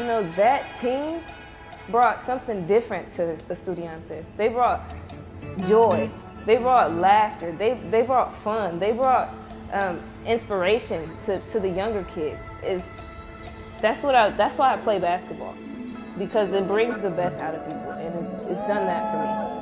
you know, that team brought something different to Estudiantes. They brought joy, they brought laughter, they brought fun, they brought inspiration to the younger kids. That's why I play basketball, because it brings the best out of people, and it's done that for me.